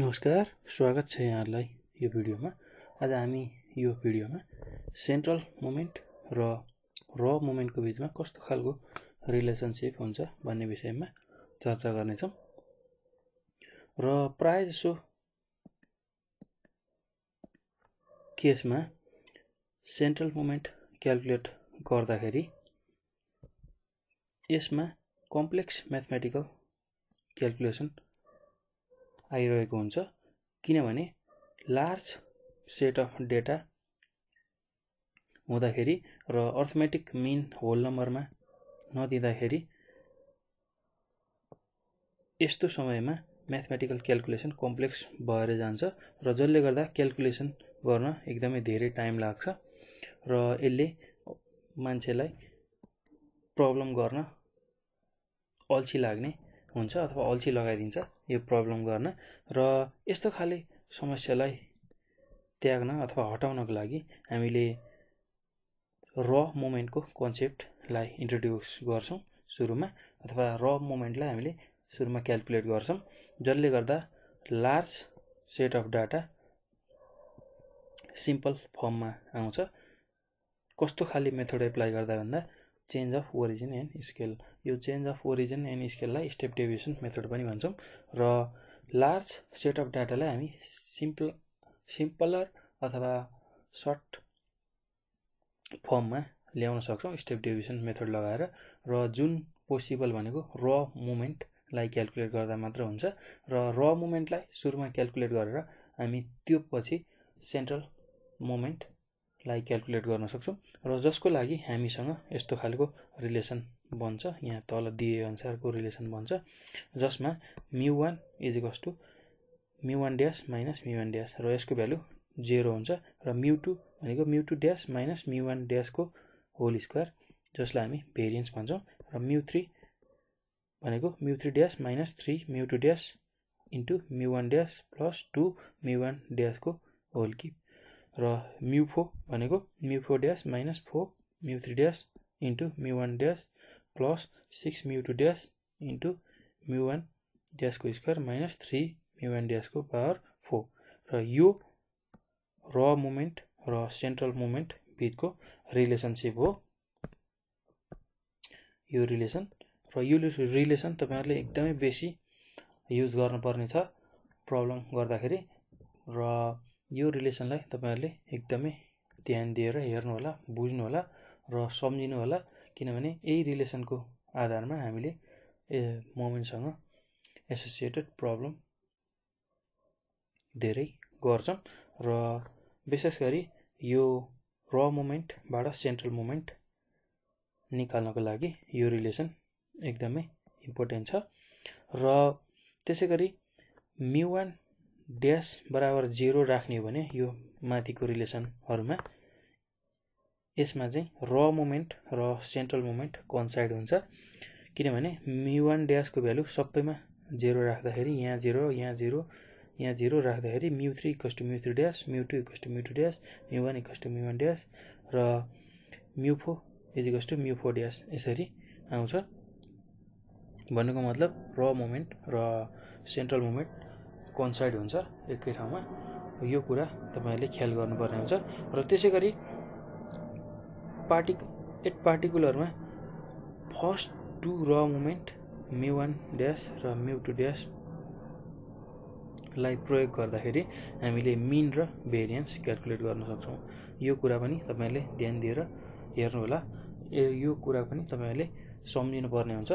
नमस्कार, स्वागत छ यहाँहरूलाई यो भिडियोमा। आज हामी यो भिडियोमा सेन्ट्रल मोमेन्ट र र मोमेन्टको बीचमा कस्तो खालको रिलेशनशिप हुन्छ भन्ने विषयमा चर्चा गर्नेछौँ। र प्राय जसो केसमा सेन्ट्रल मोमेन्ट क्याल्कुलेट गर्दाखेरि यसमा कम्प्लेक्स म्याथमेटिकल क्याल्कुलेसन आइरहेको हुन्छ, किनभने लार्ज सेट अफ डेटा हुँदाखेरि र अर्थमेटिक मिन होल नम्बरमा नदिँदाखेरि यस्तो समयमा म्याथमेटिकल क्याल्कुलेसन कम्प्लेक्स भएर जान्छ र जसले गर्दा क्याल्कुलेसन गर्न एकदमै धेरै टाइम लाग्छ र यसले मान्छेलाई प्रब्लम गर्न अल्छी लाग्ने हुन्छ अथवा अल्छी लगाइदिन्छ यो प्रब्लम गर्न। र यस्तो खाले समस्यालाई त्याग्न अथवा हटाउनको लागि हामीले र मोमेन्टको कन्सेप्टलाई इन्ट्रोड्युस गर्छौँ सुरुमा, अथवा र मोमेन्टलाई हामीले सुरुमा क्याल्कुलेट गर्छौँ, जसले गर्दा large set of data simple फर्ममा आउँछ। कस्तो खाले मेथड एप्लाई गर्दा भन्दा change of origin and scale, यो चेन्ज अफ ओरिजिन एन्ड स्केललाई स्टेप डेभिएसन मेथड पनि भन्छौँ। र लार्ज सेट अफ डाटालाई हामी सिम्पलर अथवा सर्ट फर्ममा ल्याउन सक्छौँ स्टेप डेभिएसन मेथड लगाएर, र जुन पोसिबल भनेको र मोमेन्टलाई क्याल्कुलेट गर्दा मात्र हुन्छ। र मोमेन्टलाई सुरुमा क्याल्कुलेट गरेर हामी त्यो पछि सेन्ट्रल मोमेन्ट लाई क्याल्कुलेट गर्न सक्छौँ, र जसको लागि हामीसँग यस्तो खालको रिलेसन बन्छ, यहाँ तल दिए अनुसारको रिलेसन बन्छ, जसमा μ1 is equals to μ1 dash minus μ1 dash र यसको भ्यालु 0 हुन्छ, र μ2 भनेको μ2 ड्यास माइनस μ1 ड्यासको होल स्क्वायर, जसलाई हामी भेरिएन्स भन्छौँ, र μ3 भनेको μ3 dash minus 3 μ2 dash into μ1 dash plus 2 μ1 ड्यासको होल क्युब, र μ4 भनेको μ4 dash minus 4 μ3 dash into μ1 dash plus 6 μ2 dash into μ1 ड्यासको स्क्वायर माइनस 3 μ1 ड्यासको पावर 4। र यो र मोमेन्ट र सेन्ट्रल मोमेन्ट बिचको रिलेसनसिप हो, यो रिलेसन। र यो रिलेसन तपाईहरुले एकदमै बेसी युज गर्नुपर्ने छ प्रब्लम गर्दाखेरि, र यो रिलेसनलाई तपाईहरुले एकदमै ध्यान दिएर हेर्नु होला, बुझ्नु होला र सम्झिनु होला, किनभने यही रिलेसनको आधारमा हामीले मोमेन्टसँग एसोसिएटेड प्रब्लम धेरै गर्छौँ। र विशेष गरी यो र मोमेन्टबाट सेन्ट्रल मोमेन्ट निकाल्नको लागि यो रिलेसन एकदमै इम्पोर्टेन्ट छ। र त्यसै गरी μ1 ड्यास बराबर 0 राख्ने हो भने यो माथिको रिलेसनहरुमा यसमा चाहिँ र मोमेन्ट र सेन्ट्रल मोमेन्ट कन्साइड हुन्छ, किनभने μ1 ड्यासको भ्यालु सबैमा 0 राख्दाखेरि यहाँ 0, यहाँ 0, यहाँ 0 राख्दाखेरि μ3 = μ3 ड्यास, μ2 = μ2 ड्यास, μ1 = μ1 ड्यास र μ4 = μ4 ड्यास यसरी आउँछ। भन्नुको मतलब र मोमेन्ट र सेन्ट्रल मोमेन्ट कन्साइड हुन्छ एकै ठाउँमा, यो कुरा तपाईहरुले ख्याल गर्नुपर्ने हुन्छ। र त्यसै गरी एट पार्टिकुलरमा फर्स्ट टु र मोमेन्ट μ1 ड्यास र μ2 ड्यास लाई प्रयोग गर्दाखेरि हामीले मिन र भेरिएन्स क्याल्कुलेट गर्न सक्छौँ, यो कुरा पनि तपाईहरुले ध्यान दिएर हेर्नु होला, यो कुरा पनि तपाईहरुले सम्झिनु पर्ने हुन्छ।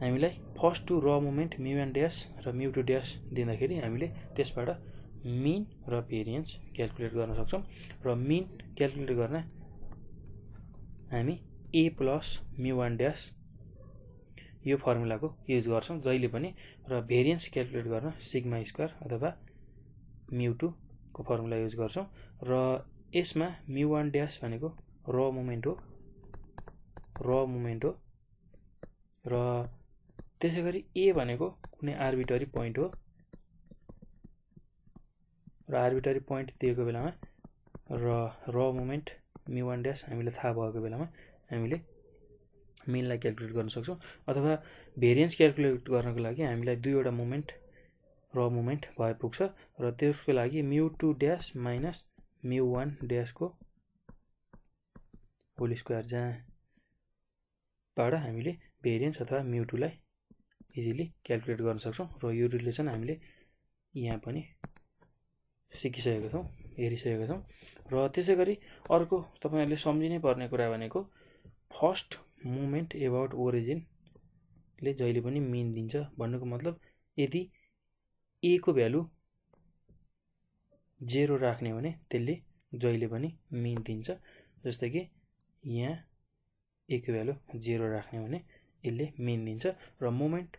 हामीलाई फर्स्ट टु र मोमेन्ट μ1 ड्यास र μ2 ड्यास दिँदाखेरि हामीले त्यसबाट मिन र भेरिएन्स क्याल्कुलेट गर्न सक्छौँ, र मिन क्याल्कुलेट गर्न हामी a प्लस μ1 ड्यास यो फर्मुलाको युज गर्छौँ जहिले पनि, र भेरिएन्स क्याल्कुलेट गर्न सिग्मा स्क्वायर अथवा μ2 को फर्मुला युज गर्छौँ। र यसमा μ1 ड्यास भनेको र मोमेन्ट हो, र त्यसै गरी a भनेको कुनै आर्बिटरी पोइन्ट हो, र आर्बिटरी पोइन्ट दिएको बेलामा र मोमेन्ट μ1 ड्यास हामीले थाहा भएको बेलामा हामीले मिनलाई क्याल्कुलेट गर्न सक्छौँ, अथवा भेरिएन्स क्याल्कुलेट गर्नको लागि हामीलाई दुईवटा मोमेन्ट र मोमेन्ट भइपुग्छ र त्यसको लागि μ2 ड्याश माइनस μ1 ड्याश को होल स्क्वायर जहाँबाट हामीले भेरिएन्स अथवा μ2 लाई इजिली क्याल्कुलेट गर्न सक्छौं र यो रिलेसन हामीले यहाँ पनि सिकिसकेका छौं हेरिसकेका छौं र त्यसैगरी अर्को तपाईहरुले सम्झिनै पर्ने कुरा भनेको फर्स्ट मोमेन्ट अबाउट ओरिजिन ले जहिले पनि मिन दिन्छ भन्नुको मतलब यदि ए को भ्यालु 0 राख्ने भने त्यसले जहिले पनि मिन दिन्छ जस्तै कि यहाँ ए को भ्यालु 0 राख्ने भने यसले मिन दिन्छ र मोमेन्ट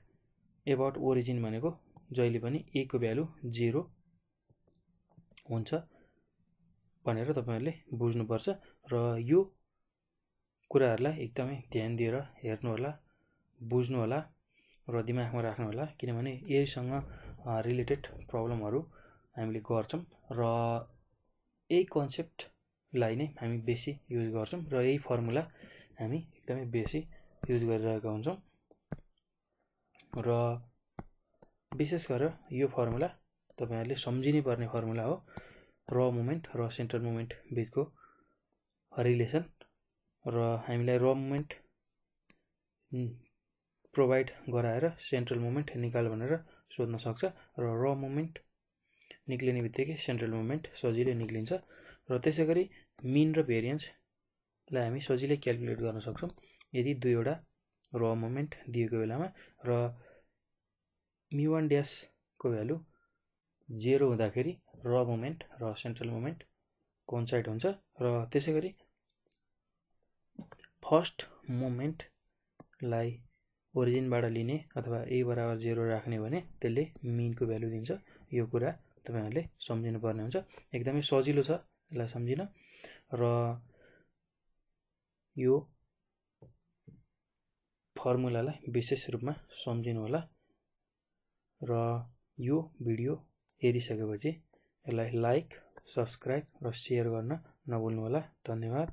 अबाउट ओरिजिन भनेको जहिले पनि ए को भ्यालु 0 हुन्छ भनेर तपाईहरुले बुझ्नु पर्छ र यो कुराहरुलाई एकदमै ध्यान दिएर हेर्नु होला बुझ्नु होला र दिमागमा राख्नु होला किनभने यससँग रिलेटेड प्रब्लमहरु हामीले गर्छौं र यही कन्सेप्ट लाई नै हामी बेसी युज गर्छौं र यही फर्मुला हामी एकदमै बेसी युज गरिरहेका हुन्छौं र विशेष गरेर यो फर्मुला तपाईहरुले सम्झिनै पर्ने फर्मुला हो र मोमेन्ट र सेन्टर मोमेन्ट बीचको रिलेसन र हामीलाई र मोमेन्ट प्रोवाइड गराएर सेन्ट्रल मोमेन्ट निकाल भनेर सोध्न सक्छ र र मोमेन्ट निक्लिनेबित्तिकै सेन्ट्रल मोमेन्ट सजिलै निक्लिन्छ र त्यसैगरी मिन र भेरिएन्स लाई हामी सजिलै क्याल्कुलेट गर्न सक्छौं यदि दुईवटा र मोमेन्ट दिएको बेलामा र μ1 ड्याश को भ्यालु 0 हुँदाखेरि र मोमेन्ट र सेन्ट्रल मोमेन्ट कोइन्साइड हुन्छ र त्यसैगरी फर्स्ट मोमेन्ट लाई ओरिजिन बाट लिने अथवा a बराबर 0 राख्ने भने त्यसले मिन को भ्यालु दिन्छ यो कुरा तपाईहरुले सम्झिनु पर्ने हुन्छ एकदमै सजिलो छ यसलाई सम्झिन र यो फर्मुलालाई विशेष रूपमा सम्झिनु होला र यो भिडियो हेरिसकेपछि यसलाई लाइक सब्स्क्राइब र शेयर गर्न नभुल्नु होला धन्यवाद।